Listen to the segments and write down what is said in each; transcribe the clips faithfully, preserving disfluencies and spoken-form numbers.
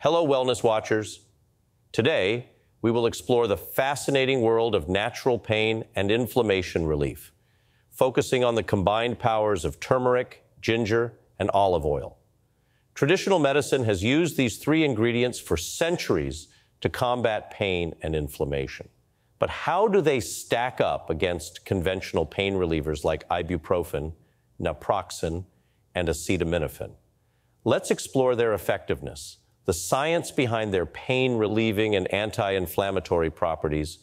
Hello, Wellness Watchers. Today, we will explore the fascinating world of natural pain and inflammation relief, focusing on the combined powers of turmeric, ginger, and olive oil. Traditional medicine has used these three ingredients for centuries to combat pain and inflammation. But how do they stack up against conventional pain relievers like ibuprofen, naproxen, and acetaminophen? Let's explore their effectiveness, the science behind their pain-relieving and anti-inflammatory properties,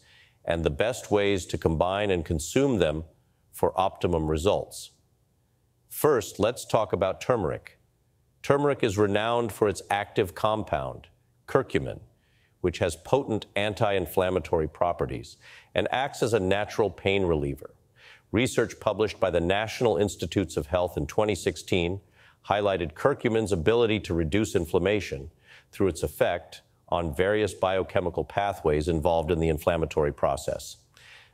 and the best ways to combine and consume them for optimum results. First, let's talk about turmeric. Turmeric is renowned for its active compound, curcumin, which has potent anti-inflammatory properties and acts as a natural pain reliever. Research published by the National Institutes of Health in twenty sixteen highlighted curcumin's ability to reduce inflammation through its effect on various biochemical pathways involved in the inflammatory process.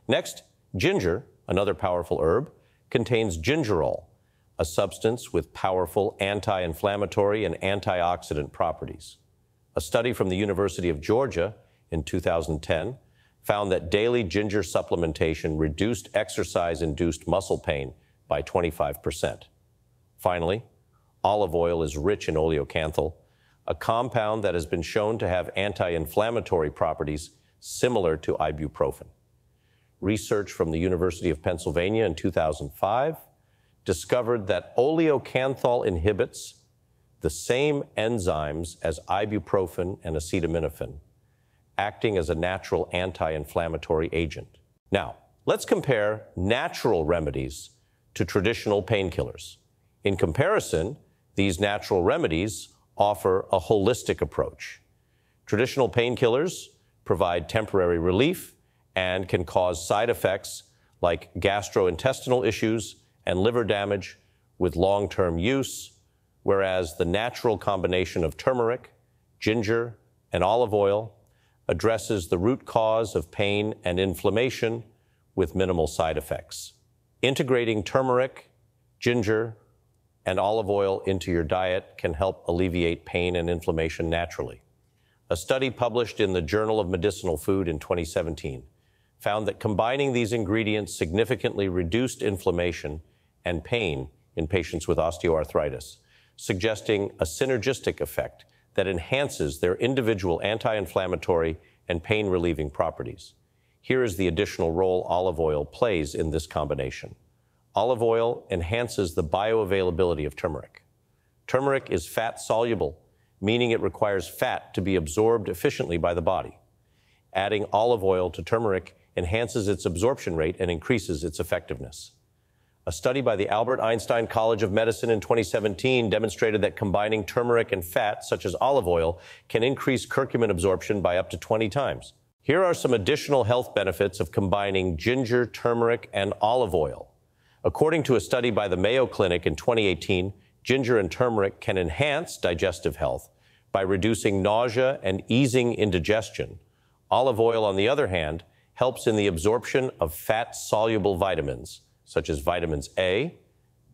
Next, ginger, another powerful herb, contains gingerol, a substance with powerful anti-inflammatory and antioxidant properties. A study from the University of Georgia in two thousand ten found that daily ginger supplementation reduced exercise-induced muscle pain by twenty-five percent. Finally, olive oil is rich in oleocanthal, a compound that has been shown to have anti-inflammatory properties similar to ibuprofen. Research from the University of Pennsylvania in two thousand five discovered that oleocanthal inhibits the same enzymes as ibuprofen and acetaminophen, acting as a natural anti-inflammatory agent. Now, let's compare natural remedies to traditional painkillers. In comparison, these natural remedies offer a holistic approach. Traditional painkillers provide temporary relief and can cause side effects like gastrointestinal issues and liver damage with long-term use, whereas the natural combination of turmeric, ginger, and olive oil addresses the root cause of pain and inflammation with minimal side effects. Integrating turmeric, ginger, and olive oil into your diet can help alleviate pain and inflammation naturally. A study published in the Journal of Medicinal Food in twenty seventeen found that combining these ingredients significantly reduced inflammation and pain in patients with osteoarthritis, suggesting a synergistic effect that enhances their individual anti-inflammatory and pain-relieving properties. Here is the additional role olive oil plays in this combination. Olive oil enhances the bioavailability of turmeric. Turmeric is fat-soluble, meaning it requires fat to be absorbed efficiently by the body. Adding olive oil to turmeric enhances its absorption rate and increases its effectiveness. A study by the Albert Einstein College of Medicine in twenty seventeen demonstrated that combining turmeric and fat, such as olive oil, can increase curcumin absorption by up to twenty times. Here are some additional health benefits of combining ginger, turmeric, and olive oil. According to a study by the Mayo Clinic in twenty eighteen, ginger and turmeric can enhance digestive health by reducing nausea and easing indigestion. Olive oil, on the other hand, helps in the absorption of fat-soluble vitamins, such as vitamins A,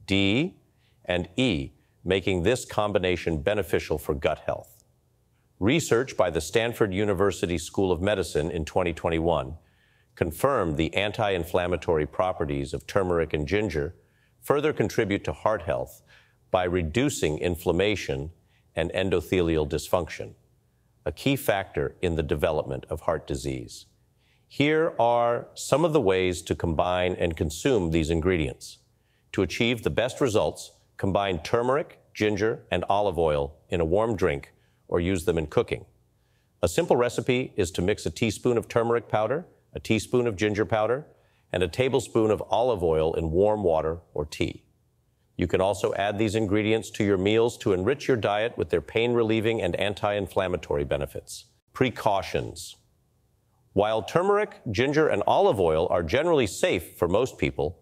D, and E, making this combination beneficial for gut health. Research by the Stanford University School of Medicine in twenty twenty-one confirmed the anti-inflammatory properties of turmeric and ginger further contribute to heart health by reducing inflammation and endothelial dysfunction, a key factor in the development of heart disease. Here are some of the ways to combine and consume these ingredients. To achieve the best results, combine turmeric, ginger, and olive oil in a warm drink or use them in cooking. A simple recipe is to mix a teaspoon of turmeric powder, a teaspoon of ginger powder, and a tablespoon of olive oil in warm water or tea. You can also add these ingredients to your meals to enrich your diet with their pain-relieving and anti-inflammatory benefits. Precautions. While turmeric, ginger, and olive oil are generally safe for most people,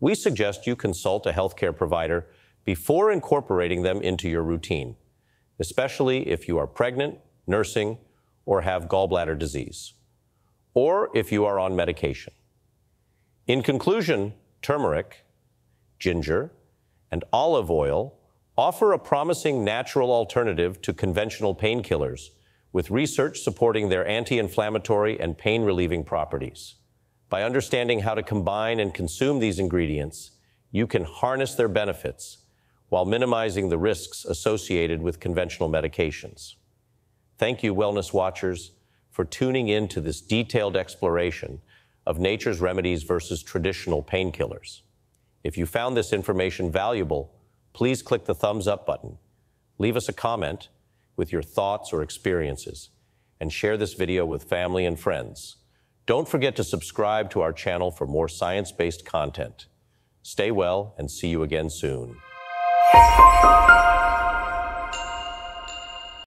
we suggest you consult a healthcare provider before incorporating them into your routine, especially if you are pregnant, nursing, or have gallbladder disease, or if you are on medication. In conclusion, turmeric, ginger, and olive oil offer a promising natural alternative to conventional painkillers, with research supporting their anti-inflammatory and pain-relieving properties. By understanding how to combine and consume these ingredients, you can harness their benefits while minimizing the risks associated with conventional medications. Thank you, Wellness Watchers, for tuning in to this detailed exploration of nature's remedies versus traditional painkillers. If you found this information valuable, please click the thumbs up button, leave us a comment with your thoughts or experiences, and share this video with family and friends. Don't forget to subscribe to our channel for more science-based content. Stay well and see you again soon.